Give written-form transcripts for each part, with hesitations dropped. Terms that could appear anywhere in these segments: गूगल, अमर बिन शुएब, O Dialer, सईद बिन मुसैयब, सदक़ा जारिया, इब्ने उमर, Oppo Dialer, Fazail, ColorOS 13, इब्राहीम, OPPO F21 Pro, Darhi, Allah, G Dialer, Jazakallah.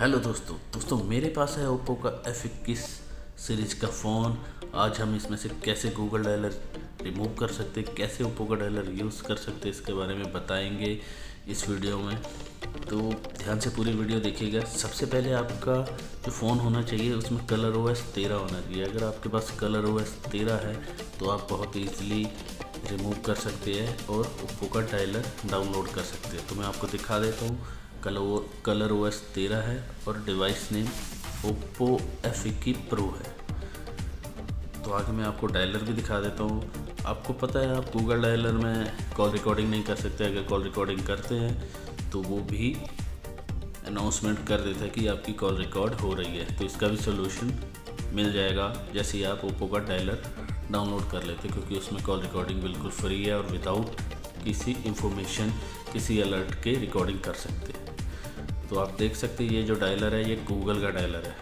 Hello दोस्तों मेरे पास है ओप्पो का F21 सीरीज का फ़ोन। आज हम इसमें से कैसे गूगल डायलर रिमूव कर सकते, कैसे ओप्पो का डायलर यूज़ कर सकते, इसके बारे में बताएंगे इस वीडियो में। तो ध्यान से पूरी वीडियो देखिएगा। सबसे पहले आपका जो फ़ोन होना चाहिए उसमें ColorOS 13 होना चाहिए। अगर आपके पास ColorOS 13 है तो आप बहुत ईजिली रिमूव कर सकते हैं और ओप्पो का डायलर डाउनलोड कर सकते हैं। तो मैं आपको दिखा देता हूँ। ColorOS 13 है और device name OPPO F21 Pro है। तो आगे मैं आपको डायलर भी दिखा देता हूँ। आपको पता है आप गूगल डायलर में कॉल रिकॉर्डिंग नहीं कर सकते। अगर कॉल रिकॉर्डिंग करते हैं तो वो भी अनाउंसमेंट कर देता है कि आपकी कॉल रिकॉर्ड हो रही है। तो इसका भी सोल्यूशन मिल जाएगा जैसे ही आप OPPO का डायलर डाउनलोड कर लेते, क्योंकि उसमें कॉल रिकॉर्डिंग बिल्कुल फ्री है और विदाउट किसी इंफॉर्मेशन किसी अलर्ट के रिकॉर्डिंग कर सकते हैं। तो आप देख सकते हैं ये जो डायलर है ये गूगल का डायलर है।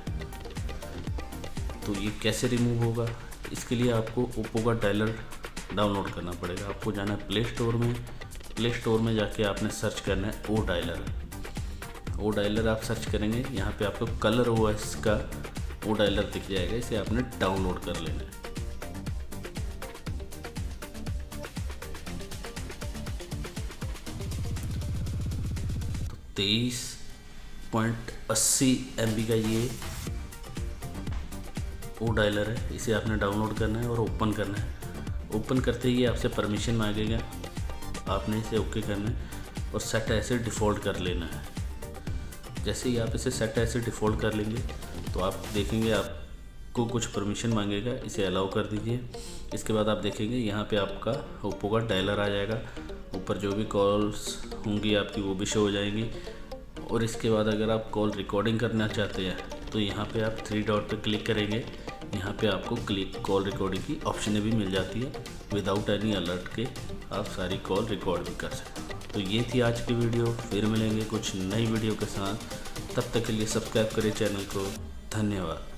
तो ये कैसे रिमूव होगा, इसके लिए आपको ओप्पो का डायलर डाउनलोड करना पड़ेगा। आपको जाना है प्ले स्टोर में जाके आपने सर्च करना है ओ डायलर। आप सर्च करेंगे, यहाँ पे आपको ColorOS का ओ डायलर दिख जाएगा। इसे आपने डाउनलोड कर लेना है। तो 23.80 MB का ये ओ डायलर है। इसे आपने डाउनलोड करना है और ओपन करना है। ओपन करते ही आपसे परमिशन मांगेगा, आपने इसे ओके करना है और सेट ऐसे डिफ़ॉल्ट कर लेना है। जैसे ही आप इसे सेट ऐसे डिफ़ॉल्ट कर लेंगे तो आप देखेंगे आपको कुछ परमिशन मांगेगा, इसे अलाउ कर दीजिए। इसके बाद आप देखेंगे यहाँ पे आपका ओप्पो का डायलर आ जाएगा। ऊपर जो भी कॉल्स होंगी आपकी वो भी शो हो जाएंगी। और इसके बाद अगर आप कॉल रिकॉर्डिंग करना चाहते हैं तो यहाँ पे आप 3 डॉट पे क्लिक करेंगे। यहाँ पे आपको कॉल रिकॉर्डिंग की ऑप्शन भी मिल जाती है। विदाउट एनी अलर्ट के आप सारी कॉल रिकॉर्ड भी कर सकते हैं। तो ये थी आज की वीडियो। फिर मिलेंगे कुछ नई वीडियो के साथ। तब तक के लिए सब्सक्राइब करें चैनल को। धन्यवाद।